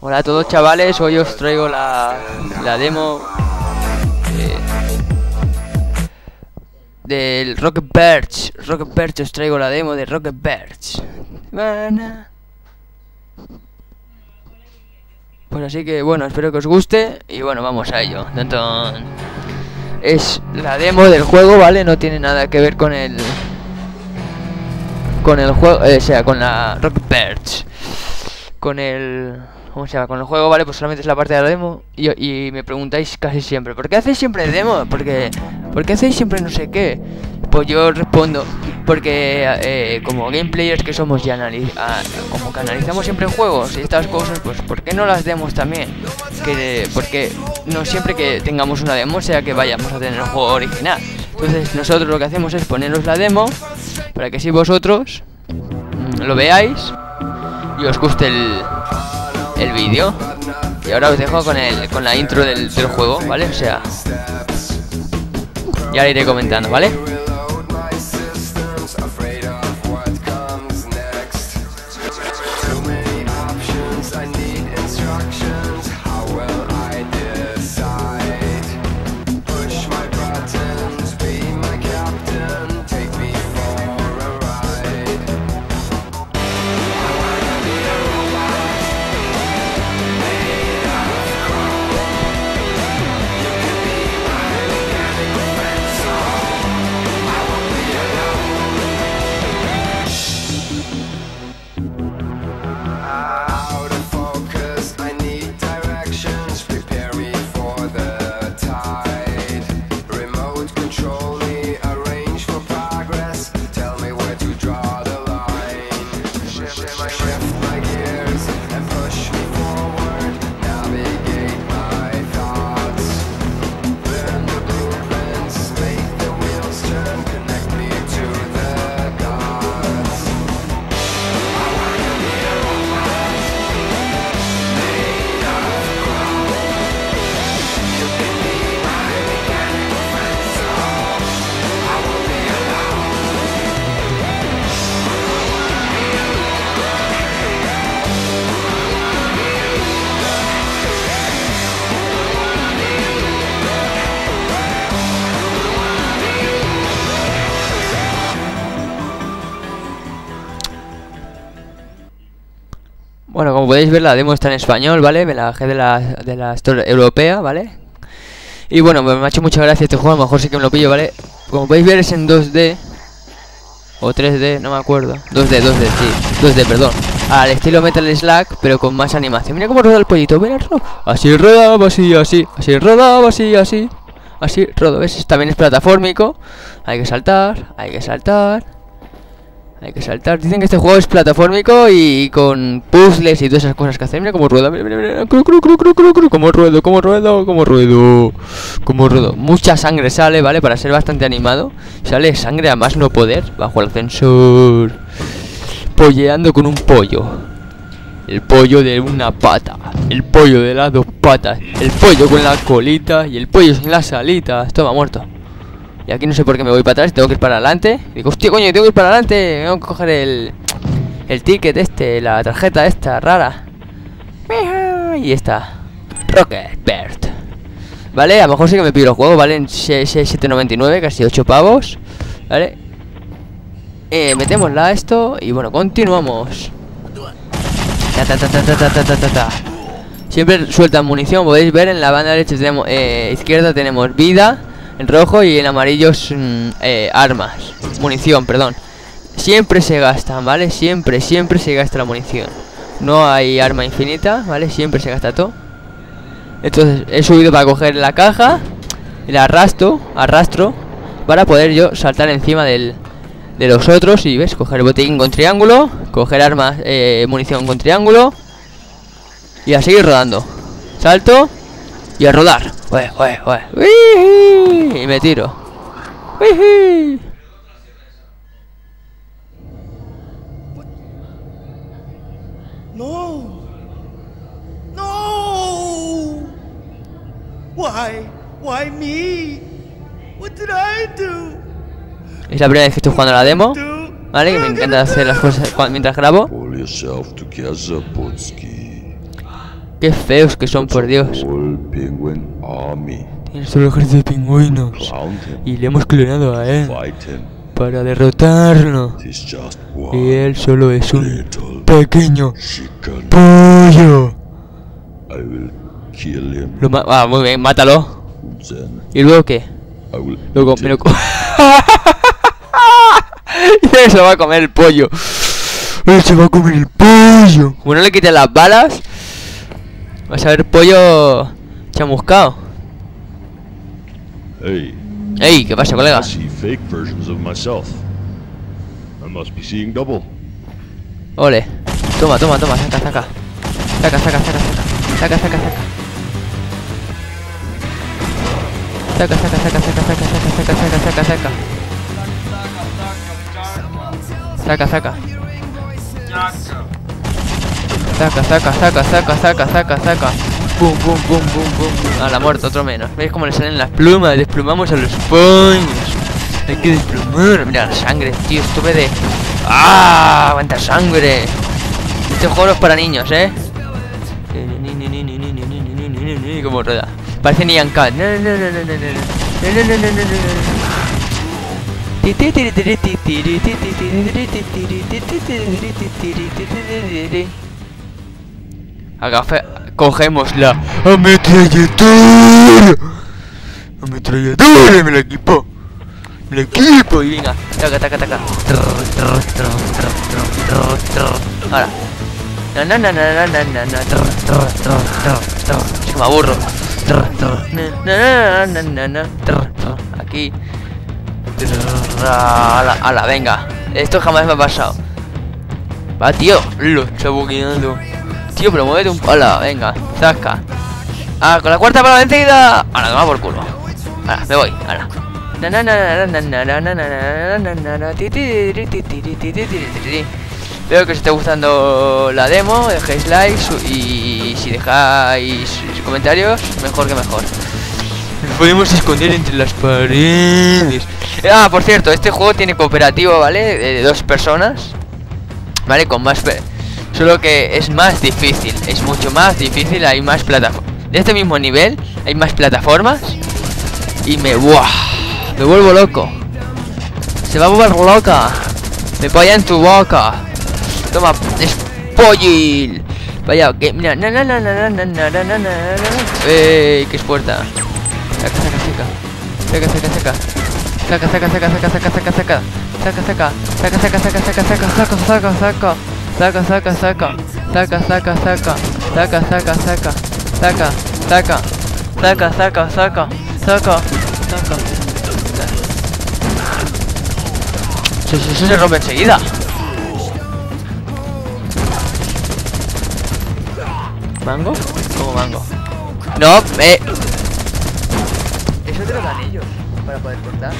Hola a todos, chavales, hoy os traigo la demo del Rocketbirds. Os traigo la demo de Rocketbirds. Pues así que bueno, espero que os guste y bueno, vamos a ello. Es la demo del juego, ¿vale? No tiene nada que ver con el juego, o sea, con la Rocketbirds. Con el juego, ¿vale? Pues solamente es la parte de la demo. Y me preguntáis casi siempre, ¿por qué hacéis siempre demo? ¿Por qué hacéis siempre no sé qué? Pues yo respondo, porque como game players que somos y como que analizamos siempre juegos y estas cosas, pues ¿por qué no las demos también? Porque no siempre que tengamos una demo sea que vayamos a tener el juego original. Entonces nosotros lo que hacemos es poneros la demo para que si vosotros lo veáis y os guste el vídeo. Y ahora os dejo con la intro del juego, ¿vale? O sea, ya la iré comentando, ¿vale? Bueno, como podéis ver, la demo está en español, ¿vale? Me la bajé de la Store europea, ¿vale? Y bueno, me ha hecho mucha gracia este juego, a lo mejor sí que me lo pillo, ¿vale? Como podéis ver, es en 2D o 3D, no me acuerdo. 2D, perdón. Al estilo Metal Slug, pero con más animación. Mira cómo roda el pollito, miradlo. Así rodaba, así, así. Así rodaba, así, así. Así rodo, ¿ves? También es plataformico. Hay que saltar, hay que saltar. Hay que saltar. Dicen que este juego es plataformico y con puzzles y todas esas cosas que hacen. Mira cómo rueda, mira, mira, mira. Cómo ruedo. Mucha sangre sale, ¿vale? Para ser bastante animado. Sale sangre a más no poder bajo el ascensor. Polleando con un pollo. El pollo de una pata. El pollo de las dos patas. El pollo con la colita y el pollo sin las alitas. Toma, muerto. Y aquí no sé por qué me voy para atrás, tengo que ir para adelante. Y digo, hostia, coño, tengo que ir para adelante. Tengo que coger el ticket este, la tarjeta esta rara. Y esta Rocketbird. Vale, a lo mejor sí que me pido el juego, ¿vale? En 7,99, casi 8 pavos. Vale, metémosla a esto y bueno, continuamos. Siempre sueltan munición, podéis ver en la banda derecha tenemos, izquierda tenemos vida. En rojo y en amarillo es armas, munición, perdón. Siempre se gastan, ¿vale? Siempre se gasta la munición. No hay arma infinita, ¿vale? Siempre se gasta todo. Entonces he subido para coger la caja. Y la arrastro para poder yo saltar encima de los otros. Y ves, coger botiquín con triángulo. Coger armas, munición con triángulo. Y a seguir rodando. Salto. Y a rodar. Oye, oye, oye. Y me tiro. Uy. No. No. Why me? What did I do? Es la primera vez que estoy jugando a la demo, ¿vale? Que me encanta hacer las cosas mientras grabo. Qué feos que son, por Dios. Tiene solo ejército de pingüinos. Y le hemos clonado a él para derrotarlo. Y él solo es un pequeño pollo. Muy bien, mátalo. ¿Y luego qué? Luego me lo... Y se va a comer el pollo. Él se va a comer el pollo. Como no le quiten las balas, vas a ver pollo chamuscado. Hey, ¿qué pasa, colega? Ole, toma, saca. Boom, boom, boom, boom, boom. A la muerte, otro menos. ¿Veis cómo le salen las plumas? Desplumamos a los puños. Hay que desplumar. Mira la sangre, tío. Estuve de... ¡Ah! ¡Cuánta sangre! Este juego es para niños, ¿eh? Como rueda. Parece Nyan Cat. Cogemos la ametralladora, me la equipo y venga, taca. Ahora, es que me aburro. Aquí. Ala, venga. Esto jamás me ha pasado. Va, tío. Lo está bugueando. Tío, pero muévete un... Ala, venga. Zasca. Ah, con la cuarta para la vencida. Ahora, toma por culo. Ahora, me voy. Ahora. Espero que os esté gustando la demo. Dejéis likes y si dejáis comentarios, mejor que mejor. Nos podemos esconder entre las paredes. Ah, por cierto, este juego tiene cooperativo, ¿vale? De dos personas, ¿vale? Con más... Solo que es más difícil, es mucho más difícil, hay más plataformas. De este mismo nivel, hay más plataformas. Y me... ¡Buah! Me vuelvo loco. Se va a volver loca. Me vaya en tu boca. Toma, es pollil. Vaya, que... Mira, ¡Ey! ¡Qué es puerta! Se rompe enseguida. ¿Mango? ¿Cómo mango? No, eso de los anillos para poder cortar. Yo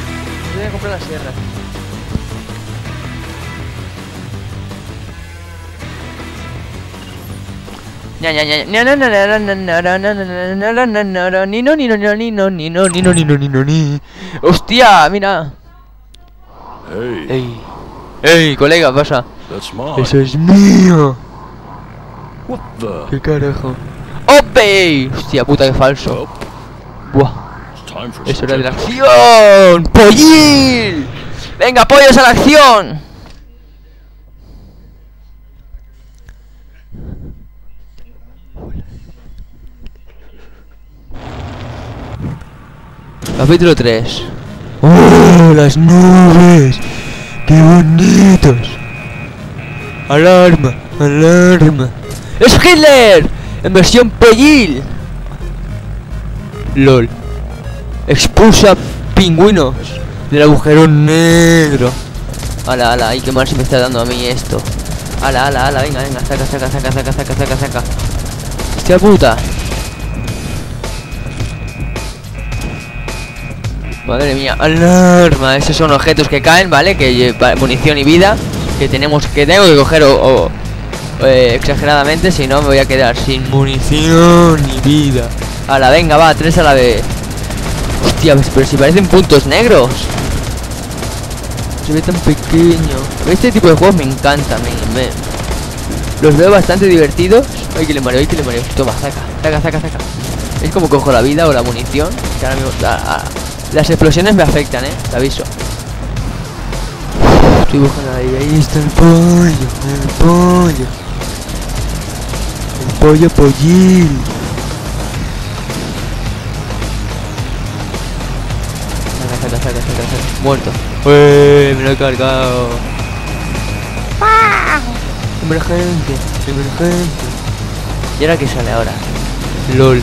voy a comprar la sierra. Hostia, mira. Ey, colega, pasa. Eso es mío. ¿Qué carajo? ¡Ope! Hostia puta, que falso. Buah. Eso era de la acción. ¡Pollín! ¡Venga, pollos a la acción! Capítulo 3. ¡Oh, las nubes! ¡Qué bonitos! ¡Alarma! ¡Es Hitler! ¡En versión pollil! ¡Lol! Expulsa pingüinos del agujero negro. Ala, ay, qué mal se me está dando a mí esto. Ala, venga, saca. Hostia puta. Madre mía, alarma. Esos son objetos que caen, ¿vale? Que munición y vida. Que tengo que coger exageradamente, si no me voy a quedar sin munición y vida. Ala, venga, va, 3 a la vez. Hostia, pero si parecen puntos negros. Se ve tan pequeño. Este tipo de juegos me encanta, Los veo bastante divertidos. Ay, que le mareo, ay, que le mareo. Toma, saca, saca, saca, saca. Es como cojo la vida o la munición, que ahora mismo, las explosiones me afectan, te aviso. Estoy buscando ahí, ahí está el pollo, el pollo. El pollo pollín. Saca, saca, saca, saca, saca. Muerto. Uy, me lo he cargado. Emergente, emergente. ¿Y ahora qué sale ahora? LOL.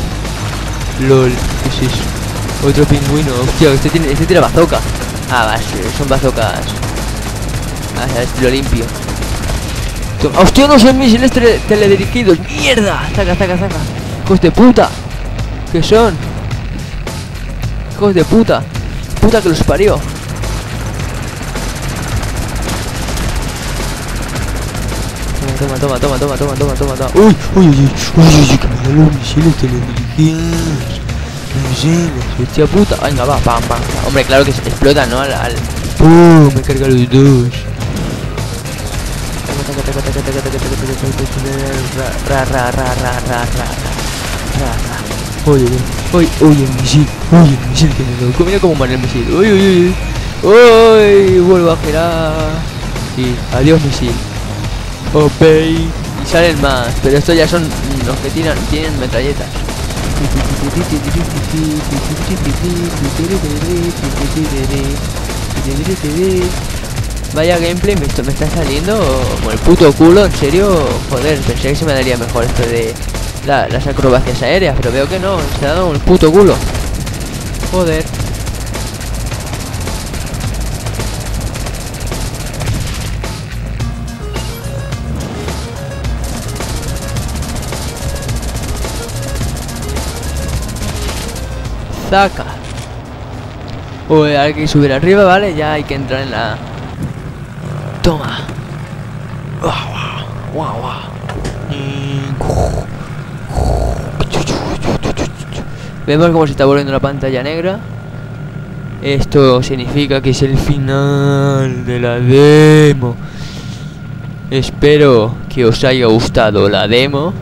LOL. ¿Qué es eso? Otro pingüino. Hostia, este tiene bazooka. Ah, va, son bazocas. Ah, es estilo limpio. Toma. ¡Hostia, no son misiles teledirigidos! ¡Mierda! Saca, saca, saca. ¡Hijos de puta! ¿Qué son? ¡Hijos de puta! ¡Puta que los parió! Toma, toma, toma, toma, toma, toma, toma, toma. Uy, uy, uy, uy, uy, que me dan los misiles teledirigidos. Misiles, hostia puta. Venga, va, pam, pam. Hombre, claro que se explota, ¿no? ¡Pum! Me carga los dos. Oye, oye, oye, el misil que me loco. Mira cómo van el misil. Uy, uy, uy. Uy, vuelvo a girar. Sí, adiós misil. Ok, y salen más, pero estos ya son los que tienen metralletas. Vaya gameplay, esto me está saliendo como el puto culo, en serio. Joder, pensé que se me daría mejor esto de las acrobacias aéreas, pero veo que no, se ha dado el puto culo. Joder. Saca. Uy, hay que subir arriba, ¿vale? Ya hay que entrar en la... Toma. Vemos cómo se está volviendo la pantalla negra. Esto significa que es el final de la demo. Espero que os haya gustado la demo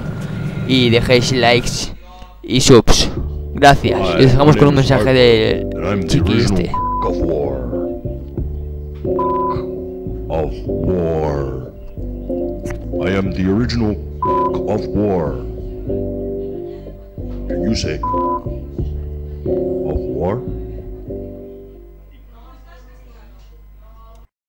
y dejéis likes y subs. Gracias, y os dejamos con un mensaje del chiqui este. Of war. I am the original of war. Can you say of war?